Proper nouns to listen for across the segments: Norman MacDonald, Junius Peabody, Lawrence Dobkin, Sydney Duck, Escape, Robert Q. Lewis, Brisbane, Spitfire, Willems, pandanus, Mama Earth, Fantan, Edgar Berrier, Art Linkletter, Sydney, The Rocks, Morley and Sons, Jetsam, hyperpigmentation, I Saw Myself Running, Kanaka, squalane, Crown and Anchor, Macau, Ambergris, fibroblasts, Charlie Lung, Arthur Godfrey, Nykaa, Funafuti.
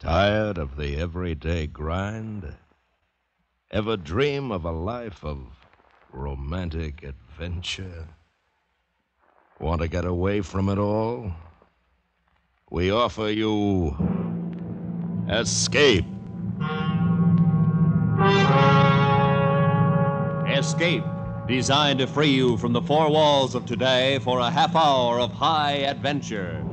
Tired of the everyday grind? Ever dream of a life of romantic adventure? Want to get away from it all? We offer you Escape. Escape, designed to free you from the four walls of today for a half hour of high adventure.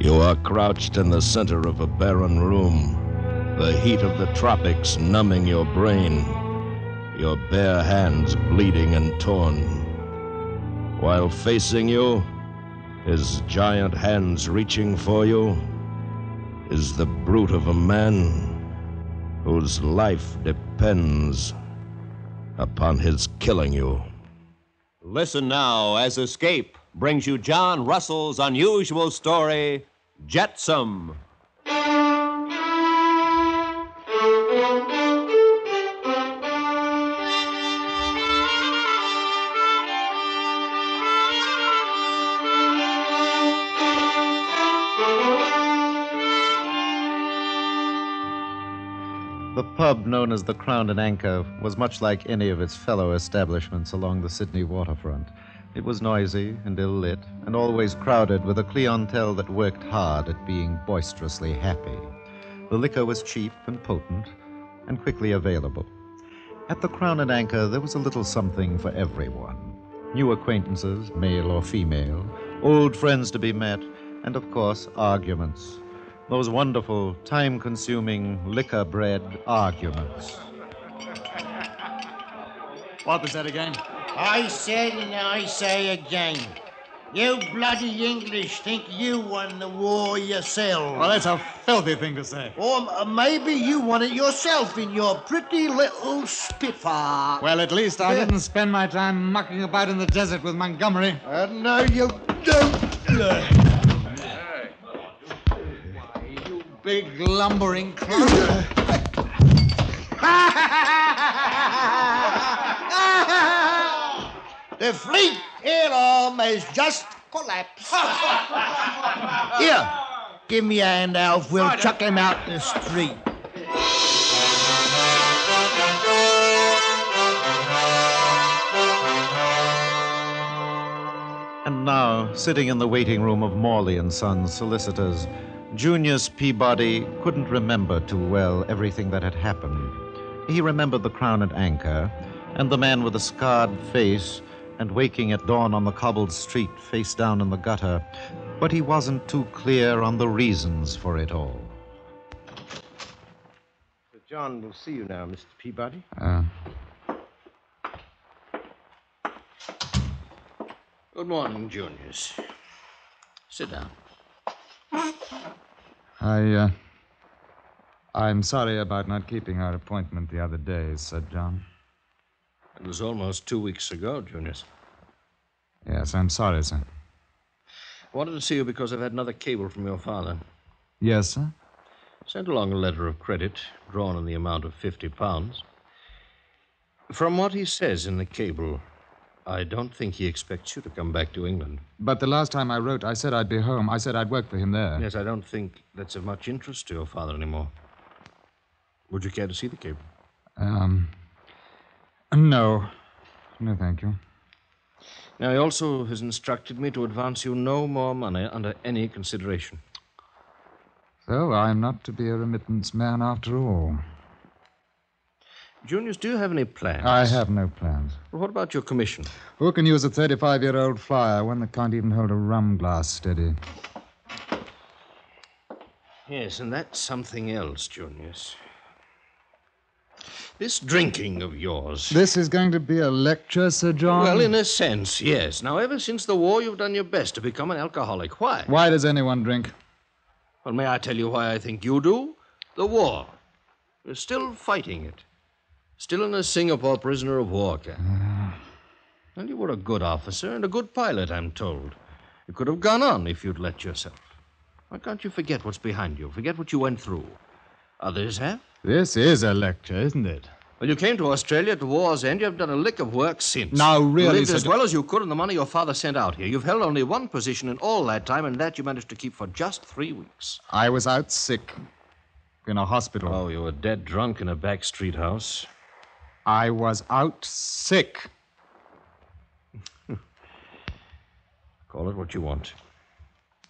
You are crouched in the center of a barren room, the heat of the tropics numbing your brain, your bare hands bleeding and torn. While facing you, his giant hands reaching for you, is the brute of a man whose life depends upon his killing you. Listen now as Escape brings you John Russell's unusual story, Jetsam. The pub known as the Crown and Anchor was much like any of its fellow establishments along the Sydney waterfront. It was noisy and ill-lit and always crowded with a clientele that worked hard at being boisterously happy. The liquor was cheap and potent and quickly available. At the Crown and Anchor, there was a little something for everyone. New acquaintances, male or female, old friends to be met, and, of course, arguments. Those wonderful, time-consuming, liquor-bred arguments. What was that again? I said and I say again. You bloody English think you won the war yourself. Well, that's a filthy thing to say. Or maybe you won it yourself in your pretty little Spitfire. Well, at least I didn't spend my time mucking about in the desert with Montgomery. No, you don't. Big lumbering club. The fleet here has just collapsed. Here, give me a hand, Alf. We'll chuck him out the street. And now, sitting in the waiting room of Morley and Sons solicitors, Junius Peabody couldn't remember too well everything that had happened. He remembered the Crown and Anchor, and the man with a scarred face, and waking at dawn on the cobbled street, face down in the gutter, but he wasn't too clear on the reasons for it all. Sir John will see you now, Mr. Peabody. Good morning, Junius. Sit down. I'm sorry about not keeping our appointment the other day, Sir John. It was almost 2 weeks ago, Junius. Yes, I'm sorry, sir. I wanted to see you because I've had another cable from your father. Yes, sir? Sent along a letter of credit, drawn in the amount of £50. From what he says in the cable, I don't think he expects you to come back to England. But the last time I wrote, I said I'd be home. I said I'd work for him there. Yes, I don't think that's of much interest to your father anymore. Would you care to see the cable? No. No, thank you. Now, he also has instructed me to advance you no more money under any consideration. So I'm not to be a remittance man after all. Junius, do you have any plans? I have no plans. Well, what about your commission? Who can use a 35-year-old flyer, one that can't even hold a rum glass steady? Yes, and that's something else, Junius. This drinking of yours... This is going to be a lecture, Sir John? Well, in a sense, yes. Now, ever since the war, you've done your best to become an alcoholic. Why? Why does anyone drink? Well, may I tell you why I think you do? The war. You're still fighting it. Still in a Singapore prisoner of war camp. And you were a good officer and a good pilot, I'm told. You could have gone on if you'd let yourself. Why can't you forget what's behind you? Forget what you went through. Others have. This is a lecture, isn't it? Well, you came to Australia at the war's end. You haven't done a lick of work since. Now, really, lived as well as you could on the money your father sent out here. You've held only one position in all that time, and that you managed to keep for just 3 weeks. I was out sick in a hospital. Oh, you were dead drunk in a back street house. I was out sick. Call it what you want.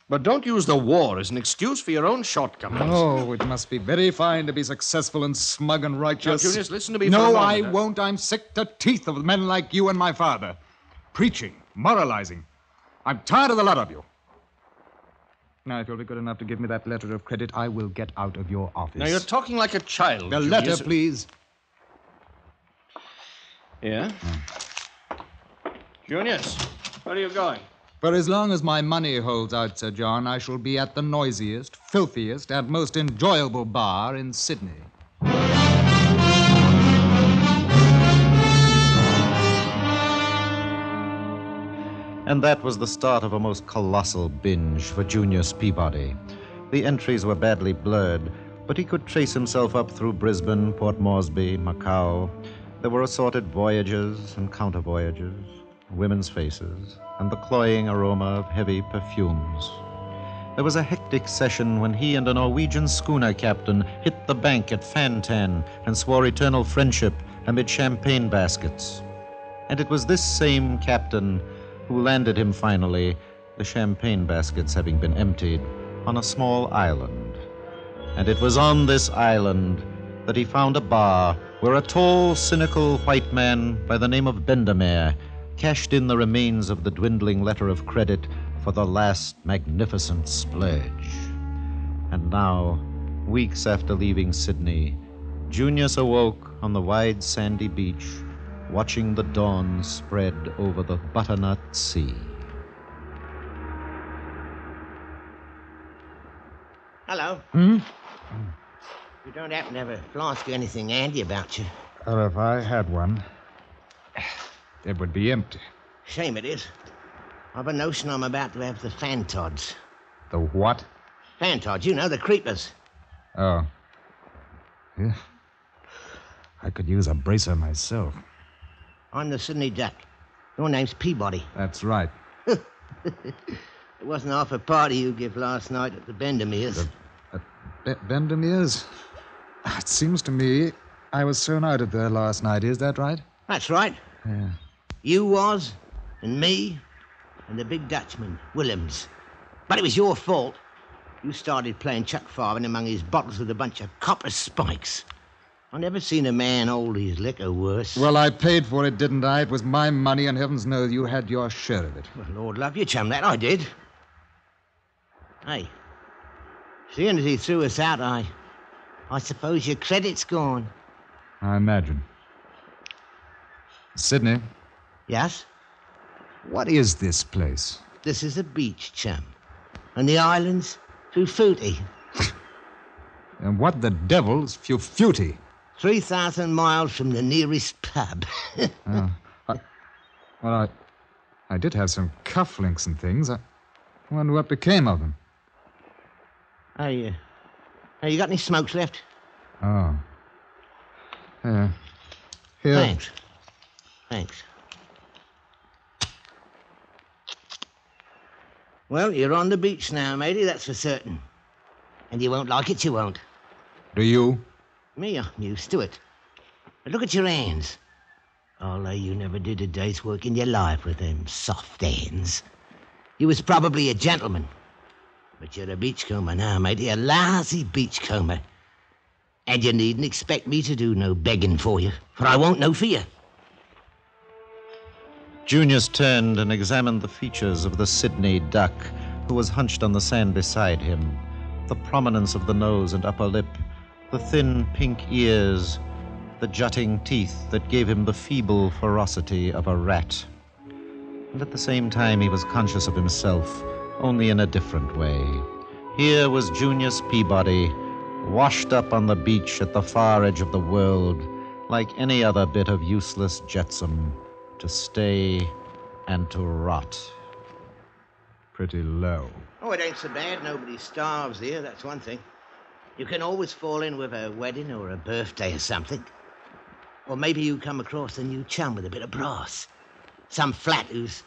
But don't use the war as an excuse for your own shortcomings. Oh, it must be very fine to be successful and smug and righteous. Now, Junius, listen to me. No, I won't. I'm sick to teeth of men like you and my father. Preaching, moralizing. I'm tired of the lot of you. Now, if you'll be good enough to give me that letter of credit, I will get out of your office. Now, you're talking like a child, Junius. The letter, please. Yeah? Junius, where are you going? For as long as my money holds out, Sir John, I shall be at the noisiest, filthiest, and most enjoyable bar in Sydney. And that was the start of a most colossal binge for Junius Peabody. The entries were badly blurred, but he could trace himself up through Brisbane, Port Moresby, Macau. There were assorted voyages and counter-voyages, women's faces, and the cloying aroma of heavy perfumes. There was a hectic session when he and a Norwegian schooner captain hit the bank at Fantan and swore eternal friendship amid champagne baskets. And it was this same captain who landed him finally, the champagne baskets having been emptied, on a small island. And it was on this island that he found a bar where a tall, cynical white man by the name of Bendemere cashed in the remains of the dwindling letter of credit for the last magnificent splurge. And now, weeks after leaving Sydney, Junius awoke on the wide sandy beach, watching the dawn spread over the butternut sea. Hello. Hmm? You don't happen to have a flask or anything handy about you? Or if I had one, it would be empty. Shame it is. I've a notion I'm about to have the fantods. The what? Fantods, you know, the creepers. Oh. Yeah. I could use a bracer myself. I'm the Sydney Duck. Your name's Peabody. That's right. It wasn't half a party you give last night at the Bendemere's. Bendemere's? It seems to me I was thrown out at there last night. Is that right? That's right. Yeah. You was, and me, and the big Dutchman, Willems. But it was your fault. You started playing chuck farming among his bottles with a bunch of copper spikes. I never seen a man hold his liquor worse. Well, I paid for it, didn't I? It was my money, and heavens knows you had your share of it. Well, Lord love you, chum, that I did. Hey, seeing as he threw us out, I suppose your credit's gone. I imagine. Sydney? Yes? What is this place? This is a beach, chum. And the island's Funafuti. And what the devil's Funafuti? 3,000 miles from the nearest pub. I did have some cufflinks and things. I wonder what became of them. Hey, you got any smokes left? Oh. Yeah. Here. Thanks. Well, you're on the beach now, matey, that's for certain. And you won't like it, you won't. Do you? Me, I'm used to it. But look at your hands. Although you never did a day's work in your life with them soft hands. You was probably a gentleman. But you're a beachcomber now, matey, a lousy beachcomber. And you needn't expect me to do no begging for you, for I won't know for you. Junius turned and examined the features of the Sydney Duck, who was hunched on the sand beside him. The prominence of the nose and upper lip, the thin pink ears, the jutting teeth that gave him the feeble ferocity of a rat. And at the same time, he was conscious of himself, only in a different way. Here was Junius Peabody, washed up on the beach at the far edge of the world, like any other bit of useless jetsam, to stay and to rot. Pretty low. Oh, it ain't so bad. Nobody starves here, that's one thing. You can always fall in with a wedding or a birthday or something. Or maybe you come across a new chum with a bit of brass. Some flat who's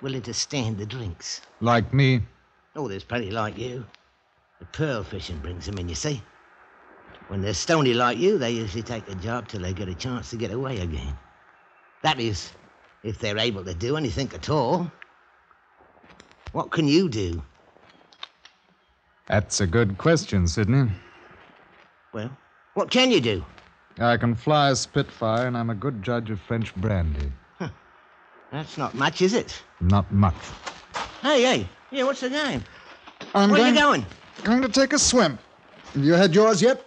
willing to stand the drinks. Like me? Oh, there's plenty like you. The pearl fishing brings them in, you see. When they're stony like you, they usually take a job till they get a chance to get away again. That is, if they're able to do anything at all. What can you do? That's a good question, Sydney. Well, what can you do? I can fly a Spitfire, and I'm a good judge of French brandy. Huh. That's not much, is it? Not much. Hey, yeah, what's the game? Where are you going? I'm going to take a swim. Have you had yours yet?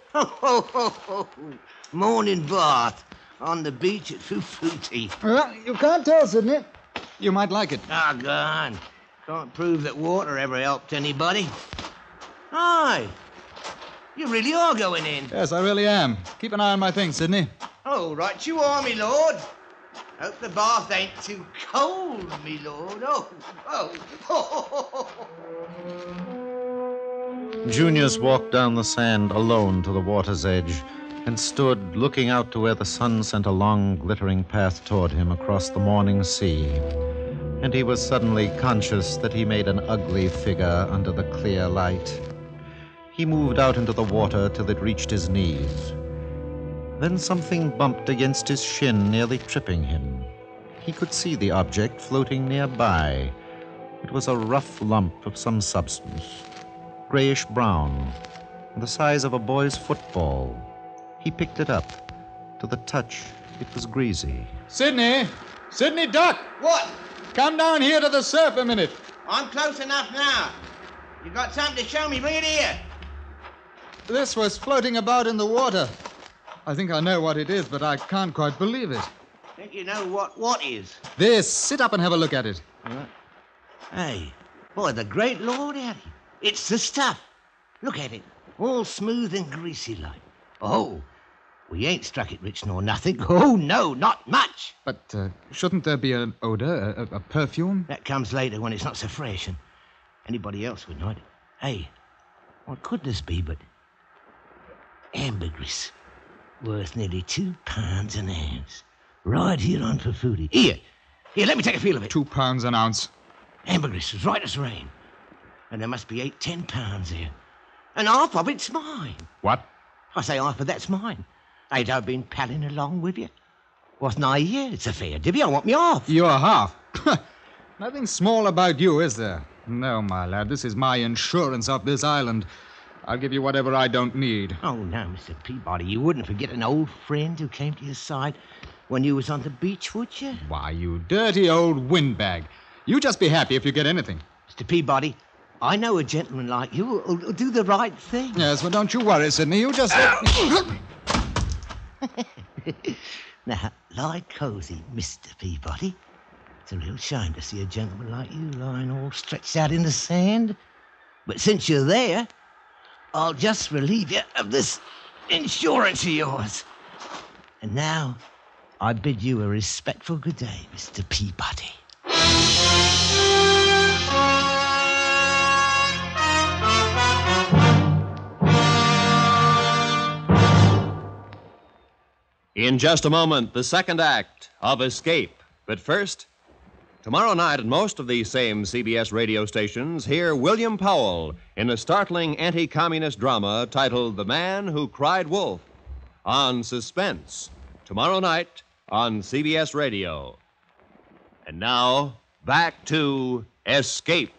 Morning bath on the beach at Funafuti. Well, you can't tell, Sydney. You might like it. Oh, go on. Can't prove that water ever helped anybody. Aye. You really are going in. Yes, I really am. Keep an eye on my things, Sydney. Oh, right you are, me lord. Hope the bath ain't too cold, me lord. Oh. Junius walked down the sand alone to the water's edge and stood looking out to where the sun sent a long, glittering path toward him across the morning sea. And he was suddenly conscious that he made an ugly figure under the clear light. He moved out into the water till it reached his knees. Then something bumped against his shin, nearly tripping him. He could see the object floating nearby. It was a rough lump of some substance, grayish-brown, the size of a boy's football. He picked it up. To the touch, it was greasy. Sydney! Sydney Duck! What? Come down here to the surf a minute. I'm close enough now. You got something to show me? Bring it here. This was floating about in the water. I think I know what it is, but I can't quite believe it. Think you know what is? This. Sit up and have a look at it. All right. Hey, boy, the great Lord, Harry. It's the stuff. Look at it. All smooth and greasy like. Oh, we ain't struck it rich nor nothing. Oh, no, not much. But shouldn't there be an odor, a perfume? That comes later when it's not so fresh and anybody else would know it. Hey, what could this be but ambergris, worth nearly £2 an ounce, right here on Funafuti. Here, let me take a feel of it. £2 an ounce. Ambergris is right as rain. And there must be 8-10 pounds here. And half of it's mine. What? I say half of that's mine. Ain't I been palling along with you? Wasn't I here? It's a fair divvy. I want me half. Your half? Nothing small about you, is there? No, my lad, this is my insurance off this island. I'll give you whatever I don't need. Oh, no, Mr. Peabody, you wouldn't forget an old friend who came to your side when you was on the beach, would you? Why, you dirty old windbag. You just be happy if you get anything. Mr. Peabody, I know a gentleman like you who'll do the right thing. Yes, well, don't you worry, Sydney. You just... Now, lie cozy, Mr. Peabody. It's a real shame to see a gentleman like you lying all stretched out in the sand. But since you're there, I'll just relieve you of this insurance of yours. And now, I bid you a respectful good day, Mr. Peabody. In just a moment, the second act of Escape. But first, tomorrow night at most of these same CBS radio stations, hear William Powell in a startling anti-communist drama titled The Man Who Cried Wolf on Suspense. Tomorrow night on CBS Radio. And now, back to Escape.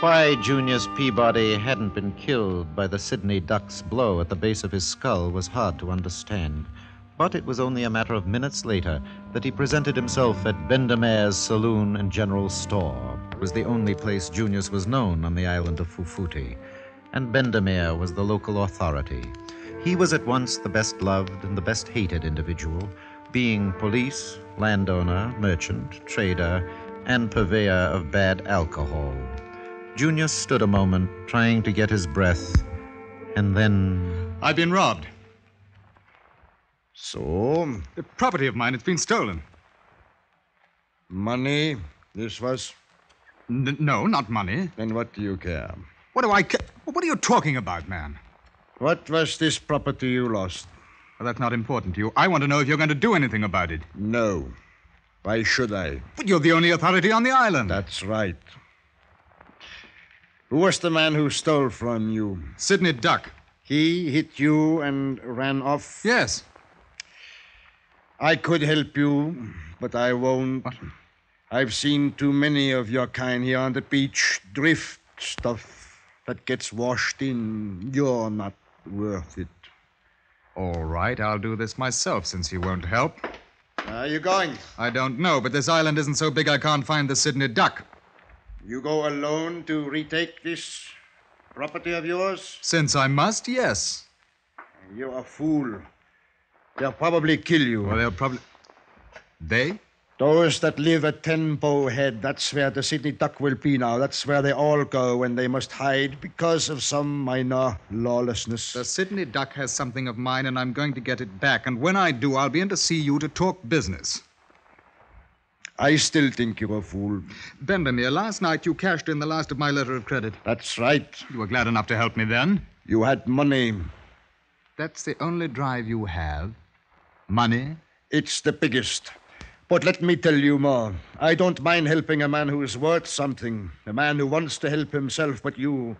Why Junius Peabody hadn't been killed by the Sydney Duck's blow at the base of his skull was hard to understand. But it was only a matter of minutes later that he presented himself at Bendemere's saloon and general store. It was the only place Junius was known on the island of Funafuti, and Bendemere was the local authority. He was at once the best loved and the best hated individual, being police, landowner, merchant, trader, and purveyor of bad alcohol. Junius stood a moment, trying to get his breath, and then... I've been robbed. So? The property of mine, it's been stolen. Money, this was? No, not money. Then what do you care? What do I care? What are you talking about, man? What was this property you lost? Well, that's not important to you. I want to know if you're going to do anything about it. No. Why should I? But you're the only authority on the island. That's right. Who was the man who stole from you? Sydney Duck. He hit you and ran off? Yes. I could help you, but I won't. What? I've seen too many of your kind here on the beach. Drift stuff that gets washed in. You're not worth it. All right, I'll do this myself since you won't help. Are you going? I don't know, but this island isn't so big I can't find the Sydney Duck. You go alone to retake this property of yours? Since I must, yes. You're a fool. They'll probably kill you. Well, they'll probably... They? Those that live at Tembo Head. That's where the Sydney Duck will be now. That's where they all go when they must hide because of some minor lawlessness. The Sydney Duck has something of mine, and I'm going to get it back. And when I do, I'll be in to see you to talk business. I still think you're a fool. Bendemere, last night you cashed in the last of my letter of credit. That's right. You were glad enough to help me then. You had money. That's the only drive you have? Money? It's the biggest. But let me tell you more. I don't mind helping a man who's worth something, a man who wants to help himself, but you...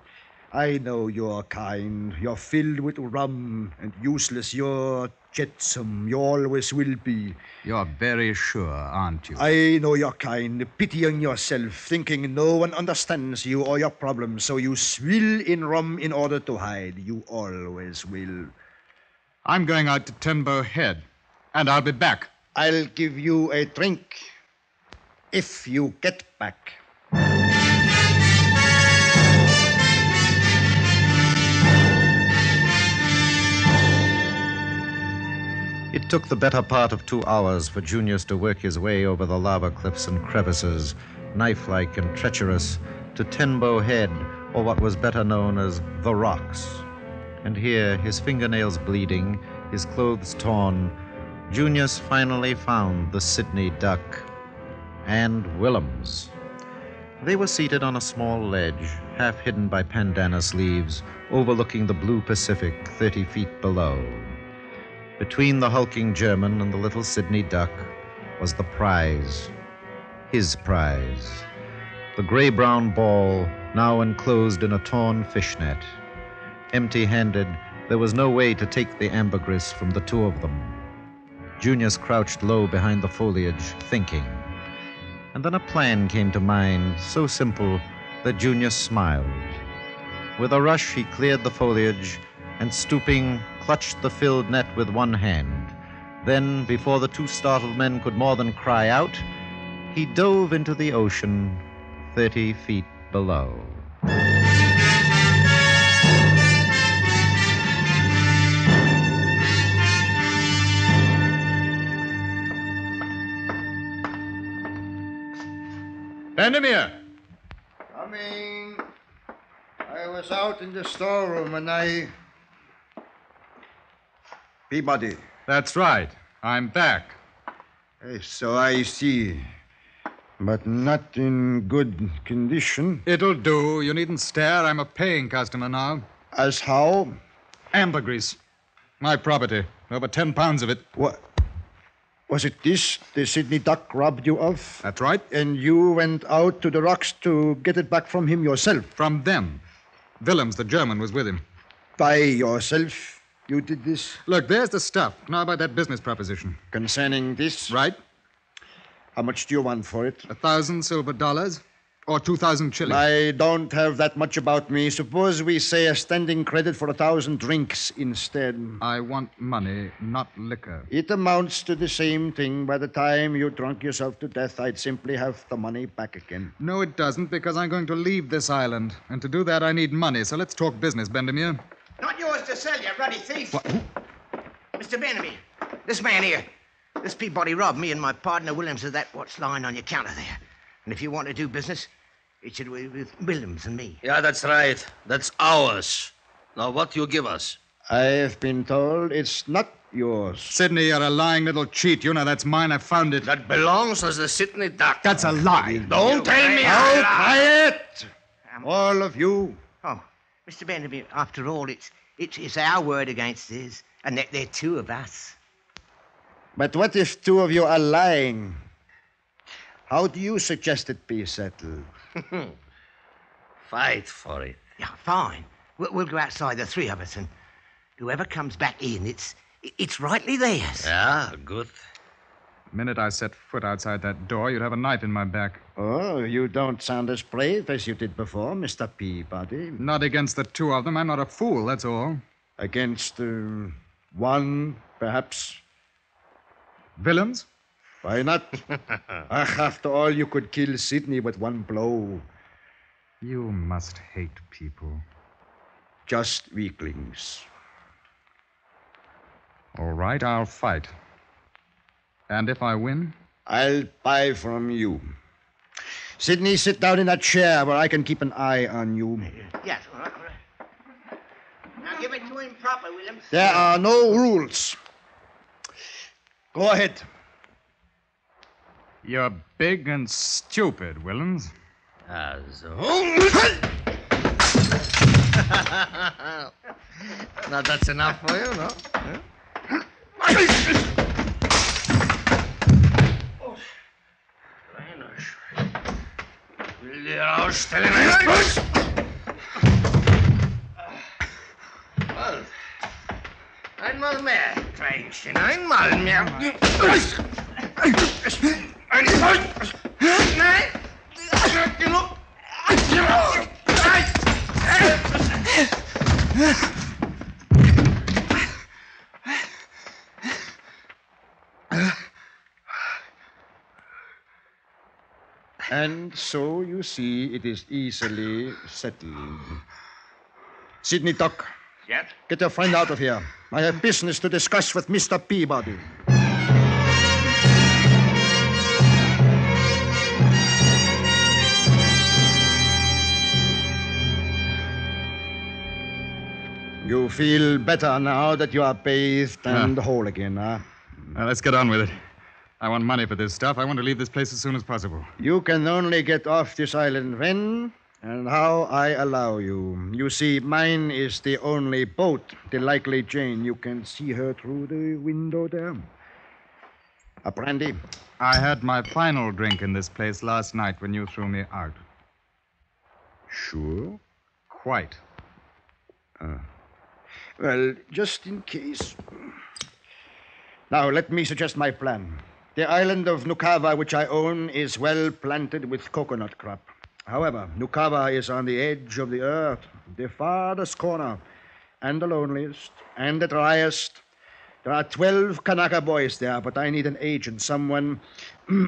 I know your kind. You're filled with rum and useless. You're Jetsam. You always will be. You're very sure, aren't you? I know your kind, pitying yourself, thinking no one understands you or your problems, so you swill in rum in order to hide. You always will. I'm going out to Tembo Head, and I'll be back. I'll give you a drink if you get back. It took the better part of 2 hours for Junius to work his way over the lava cliffs and crevices, knife-like and treacherous, to Tembo Head, or what was better known as The Rocks. And here, his fingernails bleeding, his clothes torn, Junius finally found the Sydney Duck and Willems. They were seated on a small ledge, half hidden by pandanus leaves, overlooking the blue Pacific 30 feet below. Between the hulking German and the little Sydney Duck was the prize, his prize, the gray-brown ball now enclosed in a torn fishnet. Empty-handed, there was no way to take the ambergris from the two of them. Junius crouched low behind the foliage, thinking. And then a plan came to mind, so simple that Junius smiled. With a rush, he cleared the foliage and, stooping, clutched the filled net with one hand. Then, before the two startled men could more than cry out, he dove into the ocean 30 feet below. Bendemere! Coming. I was out in the storeroom and I... Peabody. That's right. I'm back. So I see. But not in good condition. It'll do. You needn't stare. I'm a paying customer now. As how? Ambergris. My property. Over 10 pounds of it. What? Was it this the Sydney Duck robbed you of? That's right. And you went out to the rocks to get it back from him yourself? From them. Willems, the German, was with him. By yourself? You did this? Look, there's the stuff. Now about that business proposition. Concerning this? Right. How much do you want for it? 1,000 silver dollars or 2,000 shillings. I don't have that much about me. Suppose we say a standing credit for 1,000 drinks instead. I want money, not liquor. It amounts to the same thing. By the time you drunk yourself to death, I'd simply have the money back again. No, it doesn't, because I'm going to leave this island. And to do that, I need money. So let's talk business, Bendemere. Not yours to sell, you ruddy thief. What? Mr. Bendemere, this man here, this Peabody robbed me and my partner Willems of that what's lying on your counter there. And if you want to do business, It's with Willems and me. Yeah, that's right. That's ours. Now, what you give us? I've been told it's not yours. Sydney, you're a lying little cheat. You know that's mine. I found it. That belongs to the Sydney Duck. That's a lie. Don't tell me I lied. Quiet! All of you. Oh, Mr. Bendemere, after all, it's our word against his, and that there are two of us. But what if two of you are lying? How do you suggest it be settled? Fight for it. Yeah, fine. We'll go outside, the three of us, and whoever comes back in, it's rightly theirs. Yeah, good. The minute I set foot outside that door, you'd have a knife in my back. Oh, you don't sound as brave as you did before, Mr. Peabody. Not against the two of them. I'm not a fool, that's all. Against one, perhaps. Willems? Why not? After all, you could kill Sydney with one blow. You must hate people. Just weaklings. All right, I'll fight. And if I win? I'll buy from you. Sydney, sit down in that chair where I can keep an eye on you. Yes, all right. Now give it to him proper, Willems. There are no rules. Go ahead. You're big and stupid, Willems. Now that's enough for you, no? Well, einmal mehr, Tränchen, einmal mehr. Nein, nicht genug. And so you see, it is easily settled. Sydney Duck. Yes? Get your friend out of here. I have business to discuss with Mr. Peabody. You feel better now that you are bathed and whole again, huh? Now, let's get on with it. I want money for this stuff. I want to leave this place as soon as possible. You can only get off this island when and how I allow you. You see, mine is the only boat, the Likely Jane. You can see her through the window there. A brandy? I had my final drink in this place last night when you threw me out. Sure? Quite. Well, just in case. Now, let me suggest my plan. The island of Nukava, which I own, is well planted with coconut crop. However, Nukava is on the edge of the earth, the farthest corner, and the loneliest, and the driest. There are 12 Kanaka boys there, but I need an agent, someone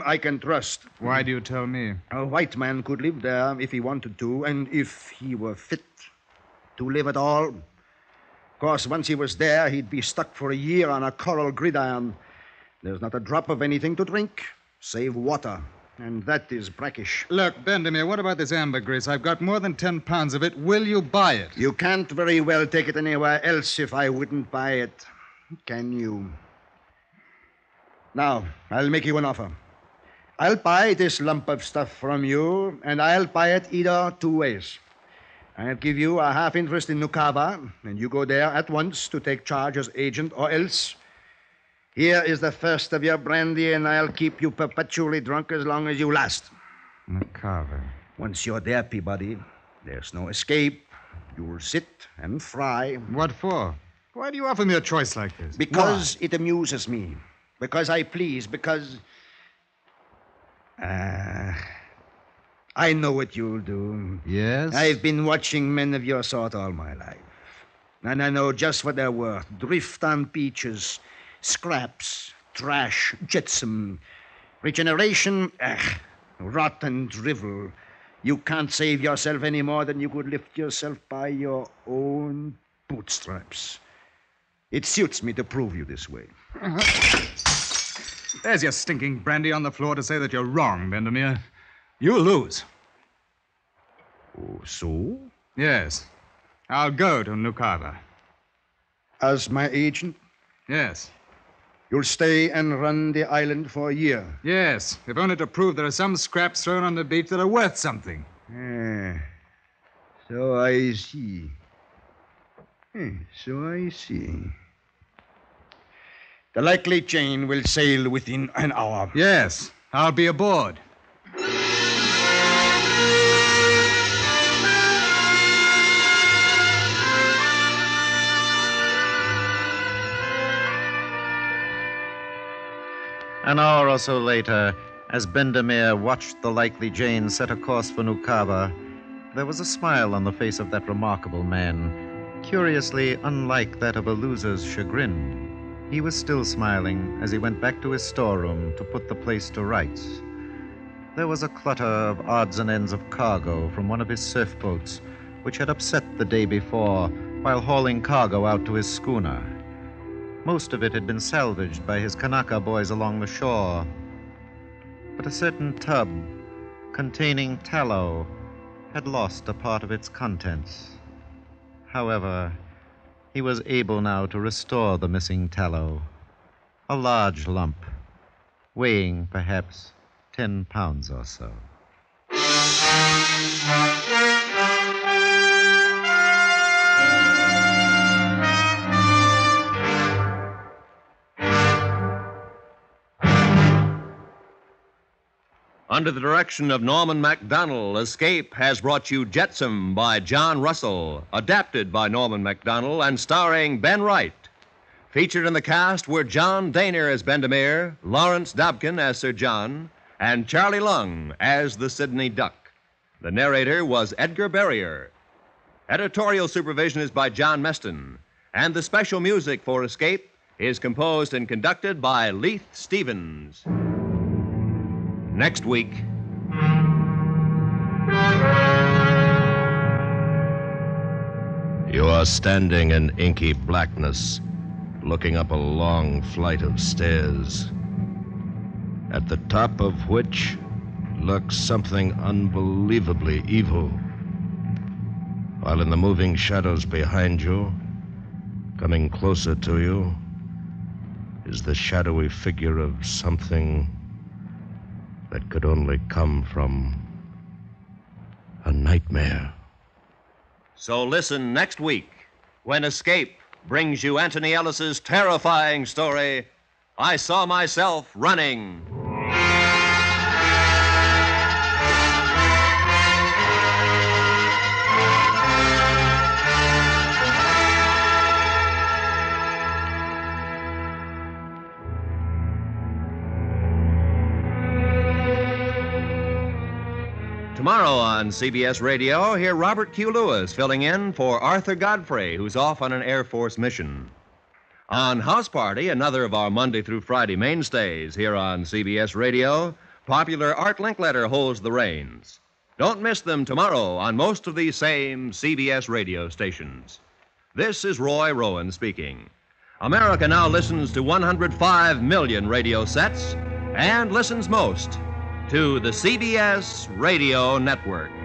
I can trust. Why do you tell me? A white man could live there if he wanted to, and if he were fit to live at all. Of course, once he was there, he'd be stuck for a year on a coral gridiron. There's not a drop of anything to drink, save water, and that is brackish. Look, Bendemere, what about this ambergris? I've got more than 10 pounds of it. Will you buy it? You can't very well take it anywhere else if I wouldn't buy it, can you? Now, I'll make you an offer. I'll buy this lump of stuff from you, and I'll buy it either two ways. I'll give you a half interest in Nukava, and you go there at once to take charge as agent, or else here is the first of your brandy, and I'll keep you perpetually drunk as long as you last. Nukava. Once you're there, Peabody, there's no escape. You'll sit and fry. What for? Why do you offer me a choice like this? Because it amuses me. Because I please. Because I know what you'll do. Yes? I've been watching men of your sort all my life. And I know just what they're worth. Drift on beaches, scraps, trash, jetsam, regeneration, rot and drivel. You can't save yourself any more than you could lift yourself by your own bootstraps. It suits me to prove you this way. There's your stinking brandy on the floor to say that you're wrong, Bendemere. You lose. So? Yes. I'll go to Nukava. As my agent? Yes. You'll stay and run the island for a year? Yes, if only to prove there are some scraps thrown on the beach that are worth something. Ah, so I see. The likely chain will sail within an hour. Yes, I'll be aboard. An hour or so later, as Bendemere watched the likely Jane set a course for Nukava, there was a smile on the face of that remarkable man, curiously unlike that of a loser's chagrin. He was still smiling as he went back to his storeroom to put the place to rights. There was a clutter of odds and ends of cargo from one of his surf boats, which had upset the day before while hauling cargo out to his schooner. Most of it had been salvaged by his Kanaka boys along the shore. But a certain tub containing tallow had lost a part of its contents. However, he was able now to restore the missing tallow, a large lump, weighing perhaps 10 pounds or so. Under the direction of Norman MacDonald, Escape has brought you Jetsam by John Russell, adapted by Norman MacDonald and starring Ben Wright. Featured in the cast were John Dehner as Bendemere, Lawrence Dobkin as Sir John, and Charlie Lung as the Sydney Duck. The narrator was Edgar Berrier. Editorial supervision is by John Meston, and the special music for Escape is composed and conducted by Leith Stevens. Next week. You are standing in inky blackness, looking up a long flight of stairs, at the top of which lurks something unbelievably evil, while in the moving shadows behind you, coming closer to you, is the shadowy figure of something that could only come from a nightmare. So listen next week when Escape brings you Anthony Ellis's terrifying story, I Saw Myself Running. Tomorrow on CBS Radio, hear Robert Q. Lewis filling in for Arthur Godfrey, who's off on an Air Force mission. On House Party, another of our Monday through Friday mainstays here on CBS Radio, popular Art Linkletter holds the reins. Don't miss them tomorrow on most of these same CBS radio stations. This is Roy Rowan speaking. America now listens to 105 million radio sets and listens most to the CBS Radio Network.